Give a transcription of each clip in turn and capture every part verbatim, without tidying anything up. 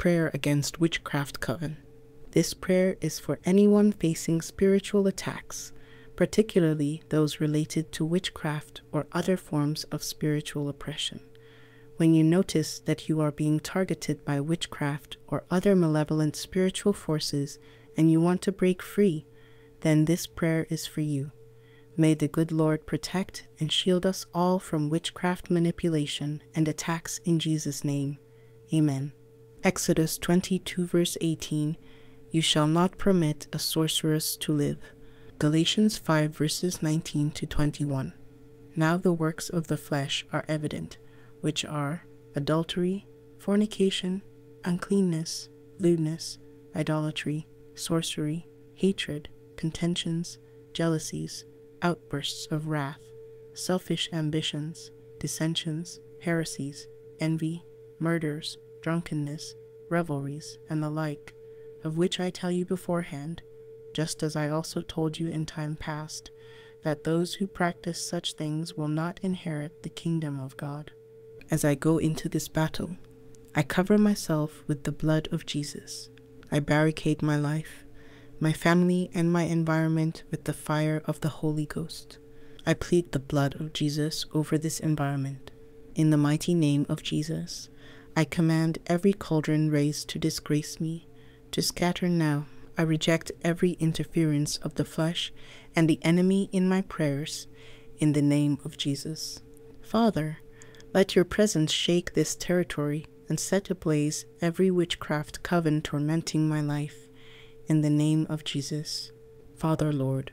prayer against witchcraft coven. This prayer is for anyone facing spiritual attacks, particularly those related to witchcraft or other forms of spiritual oppression. When you notice that you are being targeted by witchcraft or other malevolent spiritual forces and you want to break free, then this prayer is for you. May the good Lord protect and shield us all from witchcraft manipulation and attacks in Jesus' name. Amen. Exodus twenty-two verse eighteen, you shall not permit a sorceress to live. Galatians five verses nineteen to twenty-one, now the works of the flesh are evident, which are adultery, fornication, uncleanness, lewdness, idolatry, sorcery, hatred, contentions, jealousies, outbursts of wrath, selfish ambitions, dissensions, heresies, envy, murders, drunkenness, revelries, and the like, of which I tell you beforehand, just as I also told you in time past, that those who practice such things will not inherit the kingdom of God. As I go into this battle, I cover myself with the blood of Jesus. I barricade my life, my family, and my environment with the fire of the Holy Ghost. I plead the blood of Jesus over this environment. In the mighty name of Jesus, I command every cauldron raised to disgrace me, to scatter now. I reject every interference of the flesh and the enemy in my prayers, in the name of Jesus. Father, let your presence shake this territory and set ablaze every witchcraft coven tormenting my life, in the name of Jesus. Father, Lord,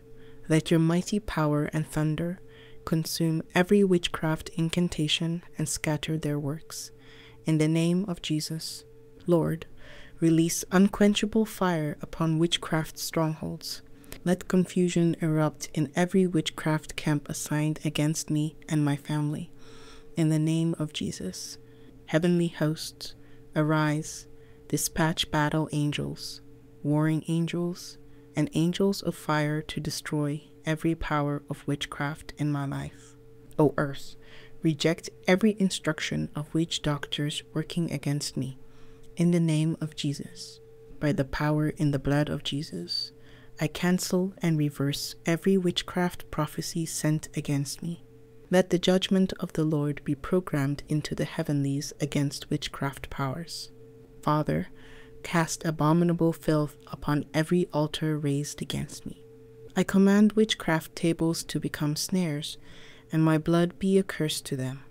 let your mighty power and thunder consume every witchcraft incantation and scatter their works, in the name of Jesus. Lord, release unquenchable fire upon witchcraft strongholds. Let confusion erupt in every witchcraft camp assigned against me and my family, in the name of Jesus. Heavenly hosts, arise, dispatch battle angels, warring angels, and angels of fire to destroy every power of witchcraft in my life. O earth, reject every instruction of witch doctors working against me, in the name of Jesus. By the power in the blood of Jesus, I cancel and reverse every witchcraft prophecy sent against me. Let the judgment of the Lord be programmed into the heavenlies against witchcraft powers. Father, cast abominable filth upon every altar raised against me. I command witchcraft tables to become snares, and my blood be a curse to them.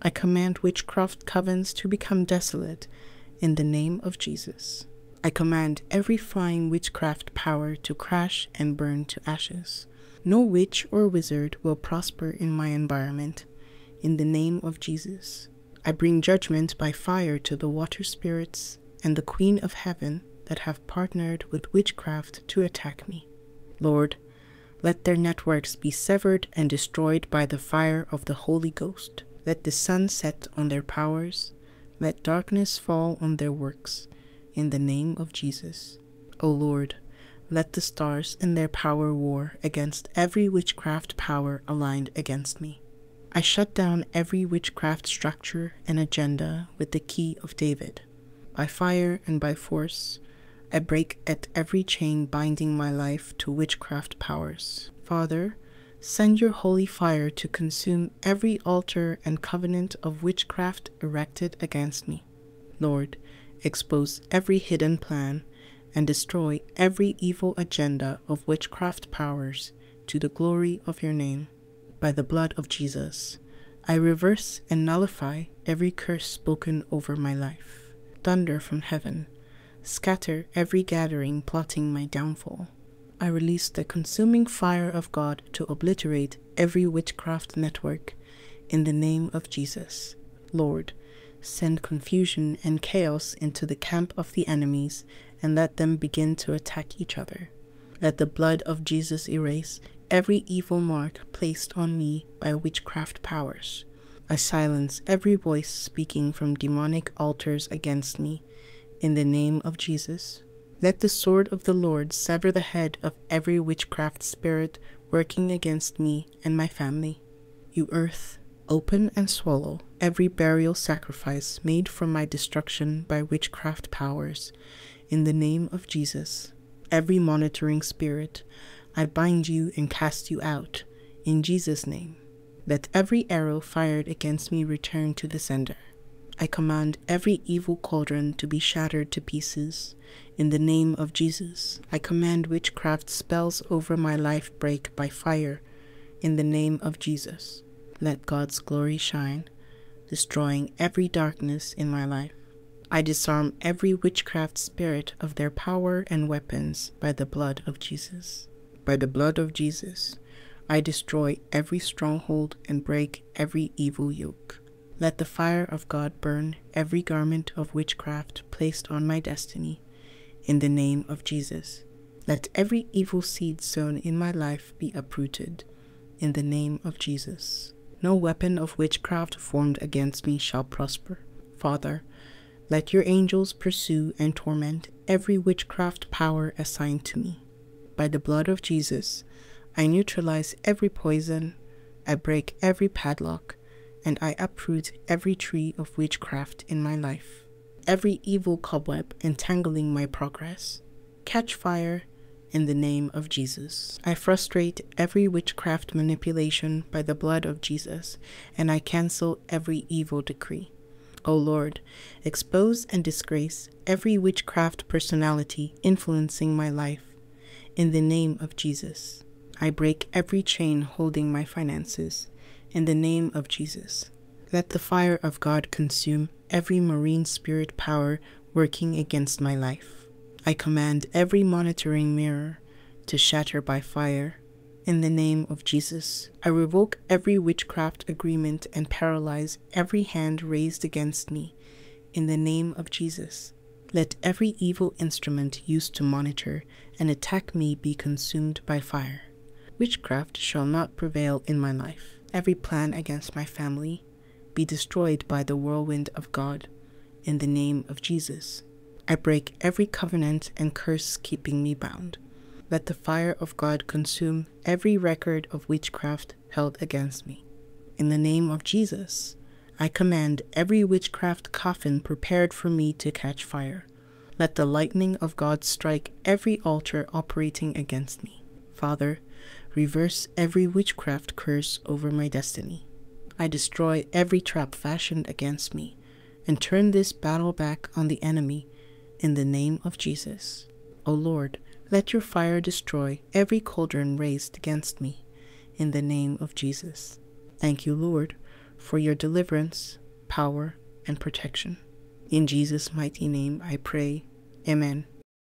I command witchcraft covens to become desolate, in the name of Jesus. I command every flying witchcraft power to crash and burn to ashes. No witch or wizard will prosper in my environment, in the name of Jesus. I bring judgment by fire to the water spirits and the Queen of Heaven that have partnered with witchcraft to attack me. Lord, let their networks be severed and destroyed by the fire of the Holy Ghost. Let the sun set on their powers. Let darkness fall on their works, in the name of Jesus. O Lord, let the stars in their power war against every witchcraft power aligned against me. I shut down every witchcraft structure and agenda with the key of David. By fire and by force, I break at every chain binding my life to witchcraft powers. Father, send your holy fire to consume every altar and covenant of witchcraft erected against me. Lord, expose every hidden plan and destroy every evil agenda of witchcraft powers, to the glory of your name. By the blood of Jesus, I reverse and nullify every curse spoken over my life. Thunder from heaven, scatter every gathering plotting my downfall. I release the consuming fire of God to obliterate every witchcraft network, in the name of Jesus. Lord, send confusion and chaos into the camp of the enemies, and let them begin to attack each other. Let the blood of Jesus erase every evil mark placed on me by witchcraft powers. I silence every voice speaking from demonic altars against me, in the name of Jesus. Let the sword of the Lord sever the head of every witchcraft spirit working against me and my family. You earth, open and swallow every burial sacrifice made for my destruction by witchcraft powers. In the name of Jesus, every monitoring spirit, I bind you and cast you out. In Jesus' name, let every arrow fired against me return to the sender. I command every evil cauldron to be shattered to pieces. In the name of Jesus, I command witchcraft spells over my life break by fire. In the name of Jesus, let God's glory shine, destroying every darkness in my life. I disarm every witchcraft spirit of their power and weapons by the blood of Jesus. By the blood of Jesus, I destroy every stronghold and break every evil yoke. Let the fire of God burn every garment of witchcraft placed on my destiny. In the name of Jesus, let every evil seed sown in my life be uprooted. In the name of Jesus, no weapon of witchcraft formed against me shall prosper. Father, let your angels pursue and torment every witchcraft power assigned to me. By the blood of Jesus, I neutralize every poison, I break every padlock, and I uproot every tree of witchcraft in my life. Every evil cobweb entangling my progress, catch fire in the name of Jesus. I frustrate every witchcraft manipulation by the blood of Jesus, and I cancel every evil decree. O Lord, expose and disgrace every witchcraft personality influencing my life. In the name of Jesus, I break every chain holding my finances. In the name of Jesus, let the fire of God consume every marine spirit power working against my life. I command every monitoring mirror to shatter by fire. In the name of Jesus, I revoke every witchcraft agreement and paralyze every hand raised against me. In the name of Jesus, let every evil instrument used to monitor and attack me be consumed by fire. Witchcraft shall not prevail in my life. Every plan against my family be destroyed by the whirlwind of God. In the name of Jesus, I break every covenant and curse keeping me bound. Let the fire of God consume every record of witchcraft held against me. In the name of Jesus, I command every witchcraft coffin prepared for me to catch fire. Let the lightning of God strike every altar operating against me. Father, reverse every witchcraft curse over my destiny. I destroy every trap fashioned against me and turn this battle back on the enemy in the name of Jesus. O Lord, let your fire destroy every cauldron raised against me in the name of Jesus. Thank you, Lord, for your deliverance, power, and protection. In Jesus' mighty name I pray. Amen.